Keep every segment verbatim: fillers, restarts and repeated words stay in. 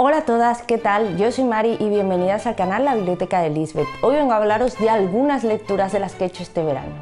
Hola a todas, ¿qué tal? Yo soy Mari y bienvenidas al canal La Biblioteca de Lisbeth. Hoy vengo a hablaros de algunas lecturas de las que he hecho este verano.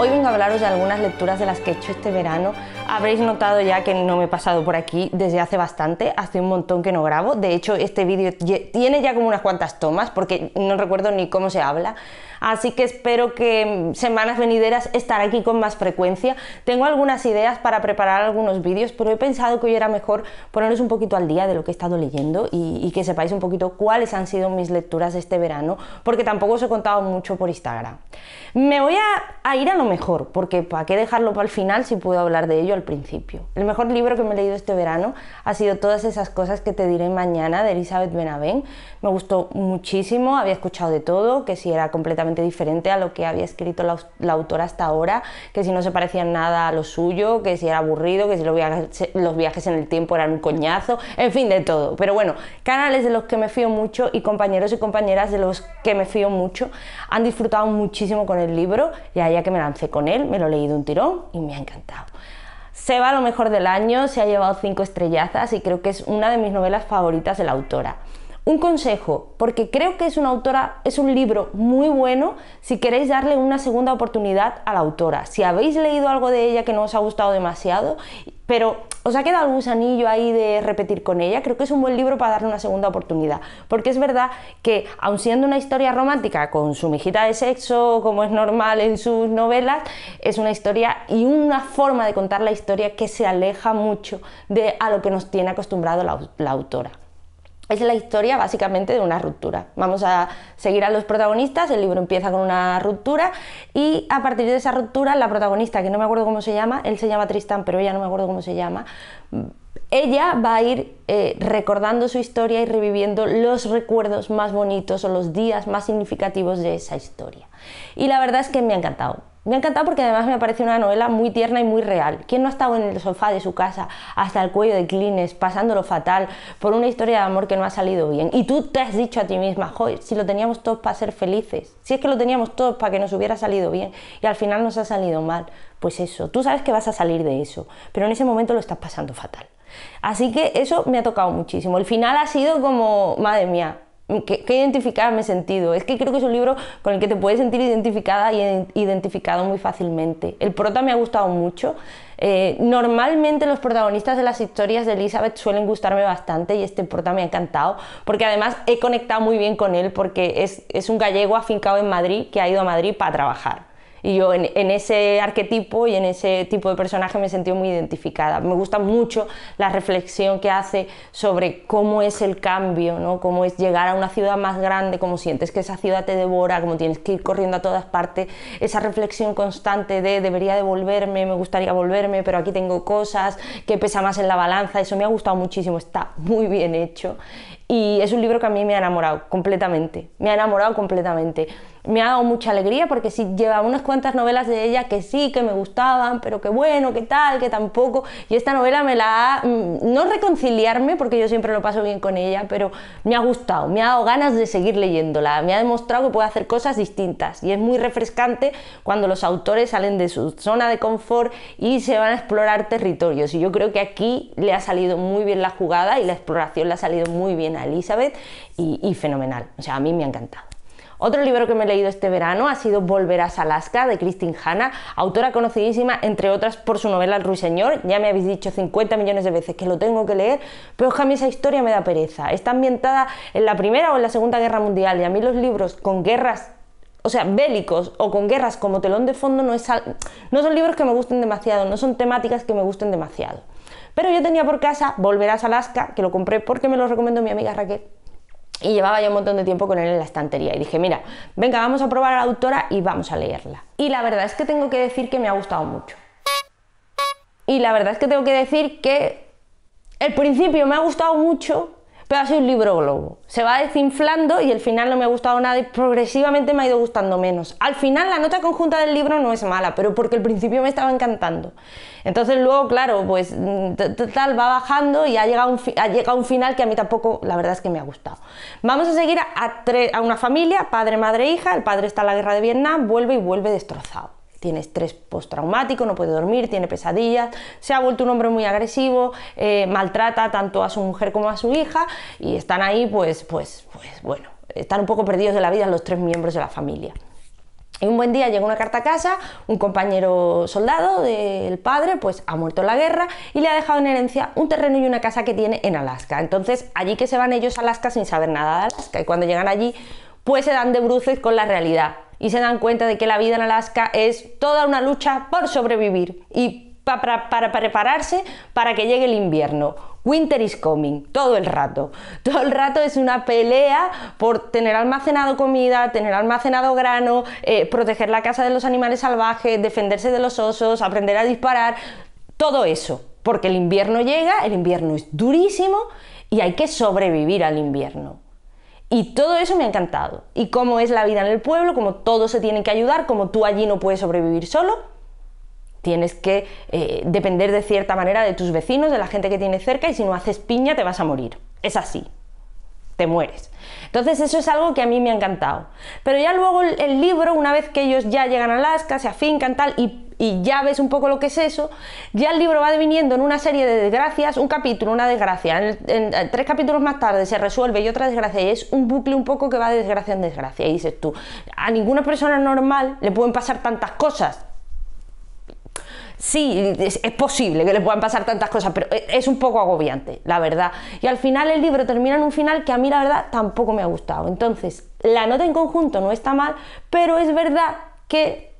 Hoy vengo a hablaros de algunas lecturas de las que he hecho este verano. Habréis notado ya que no me he pasado por aquí desde hace bastante, hace un montón que no grabo. De hecho, este vídeo tiene ya como unas cuantas tomas porque no recuerdo ni cómo se habla. Así que espero que semanas venideras estar aquí con más frecuencia. Tengo algunas ideas para preparar algunos vídeos, pero he pensado que hoy era mejor poneros un poquito al día de lo que he estado leyendo y, y que sepáis un poquito cuáles han sido mis lecturas este verano, porque tampoco os he contado mucho por Instagram. Me voy a, a ir a lo mejor, porque ¿para qué dejarlo para el final si puedo hablar de ello al principio? El mejor libro que me he leído este verano ha sido Todas esas cosas que te diré mañana, de Elisabeth Benavent. Me gustó muchísimo, había escuchado de todo, que si era completamente diferente a lo que había escrito la, la autora hasta ahora, que si no se parecía nada a lo suyo, que si era aburrido, que si los viajes, los viajes en el tiempo eran un coñazo, en fin, de todo. Pero bueno, canales de los que me fío mucho y compañeros y compañeras de los que me fío mucho han disfrutado muchísimo con el libro y allá que me lancé con él, me lo leí de un tirón y me ha encantado. Se va a lo mejor del año, se ha llevado cinco estrellazas y creo que es una de mis novelas favoritas de la autora. Un consejo, porque creo que es una autora, es un libro muy bueno si queréis darle una segunda oportunidad a la autora. Si habéis leído algo de ella que no os ha gustado demasiado, pero os ha quedado el gusanillo ahí de repetir con ella, creo que es un buen libro para darle una segunda oportunidad. Porque es verdad que, aun siendo una historia romántica con su mijita de sexo, como es normal en sus novelas, es una historia y una forma de contar la historia que se aleja mucho de a lo que nos tiene acostumbrado la, la autora. Es la historia básicamente de una ruptura. Vamos a seguir a los protagonistas, el libro empieza con una ruptura y a partir de esa ruptura la protagonista, que no me acuerdo cómo se llama, él se llama Tristán pero ella no me acuerdo cómo se llama, ella va a ir eh, recordando su historia y reviviendo los recuerdos más bonitos o los días más significativos de esa historia. Y la verdad es que me ha encantado. Me ha encantado porque además me parece una novela muy tierna y muy real. ¿Quién no ha estado en el sofá de su casa hasta el cuello de Kleenex, pasándolo fatal por una historia de amor que no ha salido bien? Y tú te has dicho a ti misma, joder, si lo teníamos todos para ser felices, si es que lo teníamos todos para que nos hubiera salido bien y al final nos ha salido mal. Pues eso, tú sabes que vas a salir de eso, pero en ese momento lo estás pasando fatal. Así que eso me ha tocado muchísimo. El final ha sido como, madre mía, que, que identificada me he sentido. Es que creo que es un libro con el que te puedes sentir identificada y identificado muy fácilmente. El prota me ha gustado mucho. Eh, normalmente los protagonistas de las historias de Elisabeth suelen gustarme bastante y este prota me ha encantado porque además he conectado muy bien con él porque es, es un gallego afincado en Madrid que ha ido a Madrid para trabajar. Y yo en, en ese arquetipo y en ese tipo de personaje me he sentido muy identificada. Me gusta mucho la reflexión que hace sobre cómo es el cambio, ¿no? Cómo es llegar a una ciudad más grande, cómo sientes que esa ciudad te devora, cómo tienes que ir corriendo a todas partes. Esa reflexión constante de debería de volverme, me gustaría volverme, pero aquí tengo cosas, que pesa más en la balanza. Eso me ha gustado muchísimo, está muy bien hecho. Y es un libro que a mí me ha enamorado completamente, me ha enamorado completamente. Me ha dado mucha alegría porque sí lleva unas cuantas novelas de ella que sí, que me gustaban, pero que bueno, que tal, que tampoco. Y esta novela me la ha... no reconciliarme, porque yo siempre lo paso bien con ella, pero me ha gustado, me ha dado ganas de seguir leyéndola, me ha demostrado que puedo hacer cosas distintas. Y es muy refrescante cuando los autores salen de su zona de confort y se van a explorar territorios. Y yo creo que aquí le ha salido muy bien la jugada y la exploración le ha salido muy bien a Elisabeth y, y fenomenal. O sea, a mí me ha encantado. Otro libro que me he leído este verano ha sido Volverás a Alaska, de Kristin Hannah, autora conocidísima, entre otras, por su novela El Ruiseñor. Ya me habéis dicho cincuenta millones de veces que lo tengo que leer, pero es que a mí esa historia me da pereza. Está ambientada en la Primera o en la Segunda Guerra Mundial y a mí los libros con guerras, o sea, bélicos o con guerras como telón de fondo, no, es, no son libros que me gusten demasiado, no son temáticas que me gusten demasiado. Pero yo tenía por casa Volverás a Alaska, que lo compré porque me lo recomendó mi amiga Raquel. Y llevaba ya un montón de tiempo con él en la estantería y dije, mira, venga, vamos a probar a la autora y vamos a leerla. Y la verdad es que tengo que decir que me ha gustado mucho. Y la verdad es que tengo que decir que el principio me ha gustado mucho, pero ha sido un libro globo. Se va desinflando y el final no me ha gustado nada y progresivamente me ha ido gustando menos. Al final la nota conjunta del libro no es mala, pero porque al principio me estaba encantando. Entonces luego, claro, pues tal, va bajando y ha llegado, un ha llegado un final que a mí tampoco, la verdad es que me ha gustado. Vamos a seguir a, a, a una familia, padre, madre, hija, el padre está en la guerra de Vietnam, vuelve y vuelve destrozado. tiene estrés postraumático, no puede dormir, tiene pesadillas, se ha vuelto un hombre muy agresivo, eh, maltrata tanto a su mujer como a su hija, y están ahí, pues, pues, pues, bueno, están un poco perdidos de la vida los tres miembros de la familia. Y un buen día llega una carta a casa, un compañero soldado del padre pues ha muerto en la guerra y le ha dejado en herencia un terreno y una casa que tiene en Alaska. Entonces allí que se van ellos a Alaska sin saber nada de Alaska, y cuando llegan allí pues se dan de bruces con la realidad y se dan cuenta de que la vida en Alaska es toda una lucha por sobrevivir y pa para, para prepararse para que llegue el invierno. Winter is coming, todo el rato. Todo el rato es una pelea por tener almacenado comida, tener almacenado grano, eh, proteger la casa de los animales salvajes, defenderse de los osos, aprender a disparar, todo eso. Porque el invierno llega, el invierno es durísimo y hay que sobrevivir al invierno. Y todo eso me ha encantado. Y cómo es la vida en el pueblo, cómo todos se tienen que ayudar, cómo tú allí no puedes sobrevivir solo. Tienes que eh, depender de cierta manera de tus vecinos, de la gente que tienes cerca, y si no haces piña te vas a morir. Es así, te mueres. Entonces eso es algo que a mí me ha encantado. Pero ya luego el, el libro, una vez que ellos ya llegan a Alaska, se afincan, tal, y, y ya ves un poco lo que es eso, ya el libro va deviniendo en una serie de desgracias, un capítulo, una desgracia, en, en, en tres capítulos más tarde se resuelve y otra desgracia, y es un bucle un poco que va de desgracia en desgracia. Y dices tú, a ninguna persona normal le pueden pasar tantas cosas. Sí, es, es posible que le puedan pasar tantas cosas, pero es un poco agobiante, la verdad. Y al final el libro termina en un final que a mí, la verdad, tampoco me ha gustado. Entonces, la nota en conjunto no está mal, pero es verdad que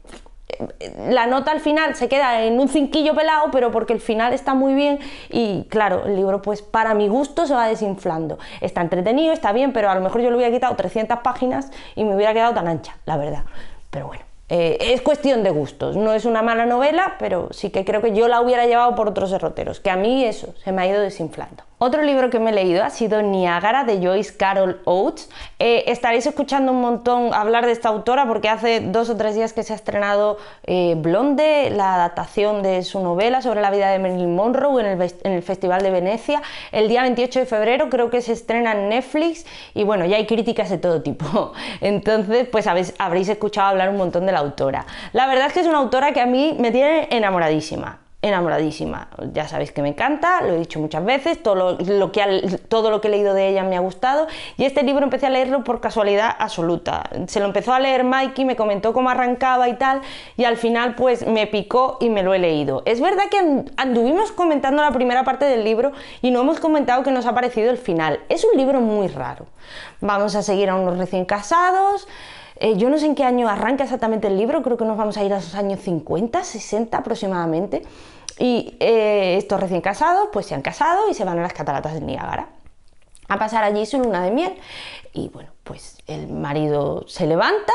la nota al final se queda en un cinquillo pelado, pero porque el final está muy bien y, claro, el libro, pues, para mi gusto se va desinflando. Está entretenido, está bien, pero a lo mejor yo le hubiera quitado trescientas páginas y me hubiera quedado tan ancha, la verdad. Pero bueno. Eh, es cuestión de gustos, no es una mala novela, pero sí que creo que yo la hubiera llevado por otros derroteros, que a mí eso se me ha ido desinflando. Otro libro que me he leído ha sido Niágara, de Joyce Carol Oates. Eh, estaréis escuchando un montón hablar de esta autora porque hace dos o tres días que se ha estrenado eh, Blonde, la adaptación de su novela sobre la vida de Marilyn Monroe en el, en el Festival de Venecia. El día veintiocho de febrero creo que se estrena en Netflix y bueno, ya hay críticas de todo tipo. Entonces, pues habéis, habréis escuchado hablar un montón de la autora. La verdad es que es una autora que a mí me tiene enamoradísima, enamoradísima. Ya sabéis que me encanta, lo he dicho muchas veces, todo lo, lo que ha, todo lo que he leído de ella me ha gustado, y este libro empecé a leerlo por casualidad absoluta. Se lo empezó a leer Mikey, me comentó cómo arrancaba y tal, y al final pues me picó y me lo he leído. Es verdad que anduvimos comentando la primera parte del libro y no hemos comentado que nos ha parecido el final. Es un libro muy raro. Vamos a seguir a unos recién casados. Eh, yo no sé en qué año arranca exactamente el libro, creo que nos vamos a ir a los años cincuenta, sesenta aproximadamente, y eh, estos recién casados pues se han casado y se van a las cataratas del Niágara a pasar allí su luna de miel. Y bueno, pues el marido se levanta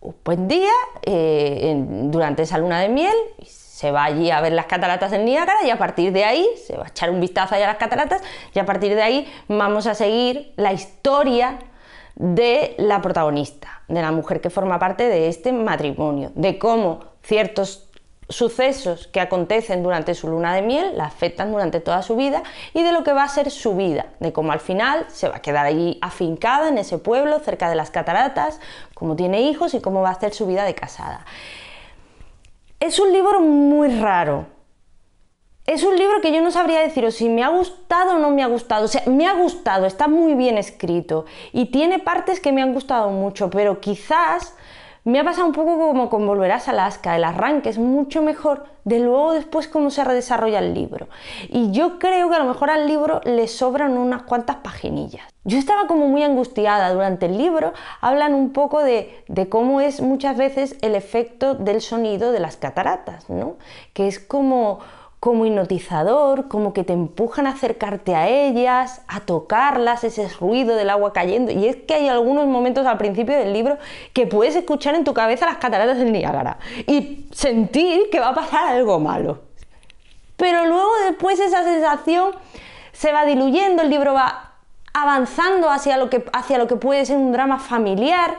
un buen día eh, en, durante esa luna de miel, y se va allí a ver las cataratas del Niágara, y a partir de ahí se va a echar un vistazo allá a las cataratas, y a partir de ahí vamos a seguir la historia de la protagonista, de la mujer que forma parte de este matrimonio, de cómo ciertos sucesos que acontecen durante su luna de miel la afectan durante toda su vida, y de lo que va a ser su vida, de cómo al final se va a quedar allí afincada en ese pueblo cerca de las cataratas, cómo tiene hijos y cómo va a hacer su vida de casada. Es un libro muy raro. Es un libro que yo no sabría deciros si me ha gustado o no me ha gustado. O sea, me ha gustado, está muy bien escrito y tiene partes que me han gustado mucho, pero quizás me ha pasado un poco como con Volverás a Alaska. El arranque es mucho mejor de luego después cómo se desarrolla el libro. Y yo creo que a lo mejor al libro le sobran unas cuantas paginillas. Yo estaba como muy angustiada durante el libro. Hablan un poco de, de cómo es muchas veces el efecto del sonido de las cataratas, ¿no? Que es como... como hipnotizador, como que te empujan a acercarte a ellas, a tocarlas, ese ruido del agua cayendo. Y es que hay algunos momentos al principio del libro que puedes escuchar en tu cabeza las cataratas del Niágara y sentir que va a pasar algo malo. Pero luego después esa sensación se va diluyendo, el libro va avanzando hacia lo que, hacia lo que puede ser un drama familiar.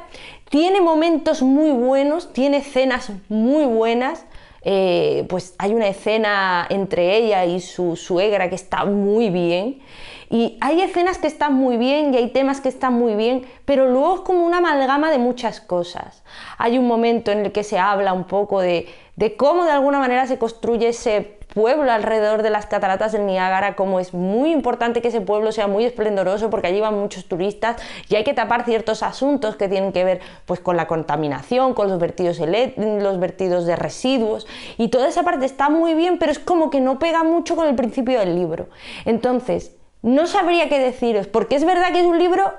Tiene momentos muy buenos, tiene escenas muy buenas. eh, pues hay una escena entre ella y su suegra que está muy bien, y hay escenas que están muy bien y hay temas que están muy bien, pero luego es como una amalgama de muchas cosas. Hay un momento en el que se habla un poco de, de cómo de alguna manera se construye ese pueblo alrededor de las cataratas del Niágara, como es muy importante que ese pueblo sea muy esplendoroso porque allí van muchos turistas y hay que tapar ciertos asuntos que tienen que ver pues con la contaminación, con los vertidos, los vertidos de residuos, y toda esa parte está muy bien, pero es como que no pega mucho con el principio del libro. Entonces, no sabría qué deciros, porque es verdad que es un libro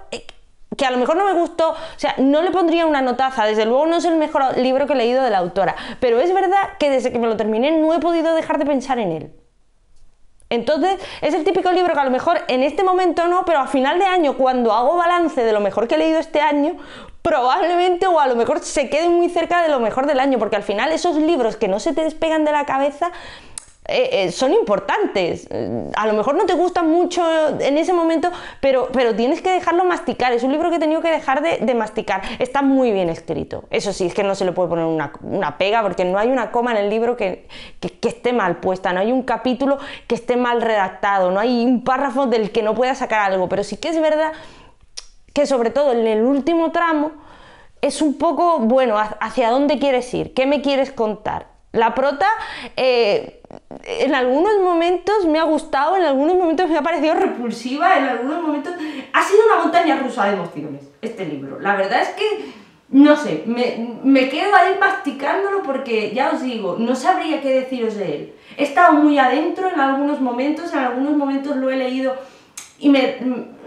que a lo mejor no me gustó, o sea, no le pondría una notaza, desde luego no es el mejor libro que he leído de la autora, pero es verdad que desde que me lo terminé no he podido dejar de pensar en él. Entonces, es el típico libro que a lo mejor en este momento no, pero a final de año, cuando hago balance de lo mejor que he leído este año, probablemente o a lo mejor se quede muy cerca de lo mejor del año, porque al final esos libros que no se te despegan de la cabeza... Eh, eh, son importantes. A lo mejor no te gustan mucho en ese momento, pero, pero tienes que dejarlo masticar. Es un libro que he tenido que dejar de, de masticar. Está muy bien escrito, eso sí, es que no se le puede poner una, una pega, porque no hay una coma en el libro que, que, que esté mal puesta, no hay un capítulo que esté mal redactado, no hay un párrafo del que no pueda sacar algo, pero sí que es verdad que sobre todo en el último tramo es un poco, bueno, hacia dónde quieres ir, qué me quieres contar. La prota eh, en algunos momentos me ha gustado, en algunos momentos me ha parecido repulsiva, en algunos momentos... Ha sido una montaña rusa de emociones este libro. La verdad es que, no sé, me, me quedo ahí masticándolo porque, ya os digo, no sabría qué deciros de él. He estado muy adentro en algunos momentos, en algunos momentos lo he leído y me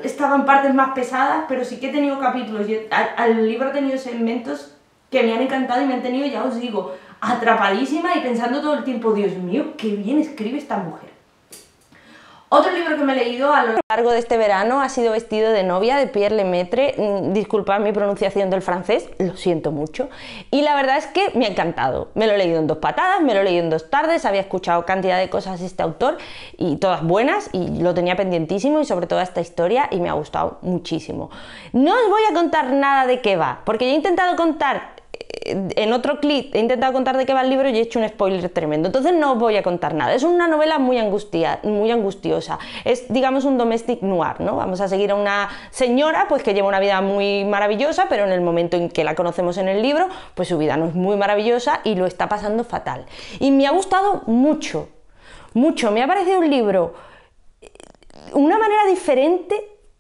estaban partes más pesadas, pero sí que he tenido capítulos. Yo, al, al libro he tenido segmentos que me han encantado y me han tenido, ya os digo... atrapadísima y pensando todo el tiempo, Dios mío, qué bien escribe esta mujer. Otro libro que me he leído a lo largo de este verano ha sido Vestido de novia, de Pierre Lemaître. Disculpad mi pronunciación del francés, lo siento mucho. Y la verdad es que me ha encantado. Me lo he leído en dos patadas, me lo he leído en dos tardes, había escuchado cantidad de cosas de este autor, y todas buenas, y lo tenía pendientísimo, y sobre todo esta historia, y me ha gustado muchísimo. No os voy a contar nada de qué va, porque yo he intentado contar... En otro clip he intentado contar de qué va el libro y he hecho un spoiler tremendo, entonces no os voy a contar nada. Es una novela muy, angustia, muy angustiosa, es digamos un domestic noir, ¿no? Vamos a seguir a una señora pues que lleva una vida muy maravillosa, pero en el momento en que la conocemos en el libro, pues su vida no es muy maravillosa y lo está pasando fatal. Y me ha gustado mucho, mucho, me ha parecido un libro, una manera diferente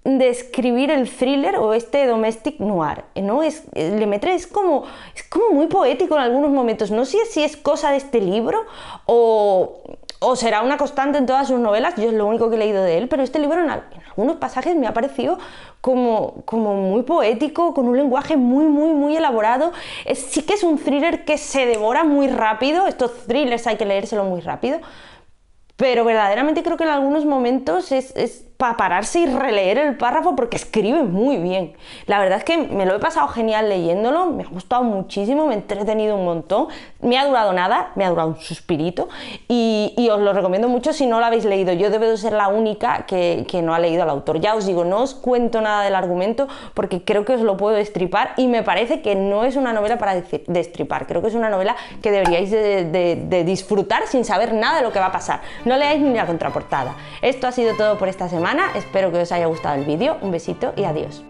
de escribir el thriller o este domestic noir, ¿no? Es, Lemaître es como, es como muy poético en algunos momentos, no sé si es cosa de este libro o, o será una constante en todas sus novelas, yo es lo único que he leído de él, pero este libro en, en algunos pasajes me ha parecido como, como muy poético, con un lenguaje muy, muy, muy elaborado. Es, sí que es un thriller que se devora muy rápido, estos thrillers hay que leérselo muy rápido, pero verdaderamente creo que en algunos momentos es, es para pararse y releer el párrafo porque escribe muy bien. La verdad es que me lo he pasado genial leyéndolo, me ha gustado muchísimo, me he entretenido un montón, me ha durado nada, me ha durado un suspirito y, y os lo recomiendo mucho si no lo habéis leído. Yo debo de ser la única que, que no ha leído al autor. Ya os digo, no os cuento nada del argumento porque creo que os lo puedo destripar y me parece que no es una novela para destripar, creo que es una novela que deberíais de, de, de disfrutar sin saber nada de lo que va a pasar. No leáis ni la contraportada. Esto ha sido todo por esta semana. Espero que os haya gustado el vídeo, un besito y adiós.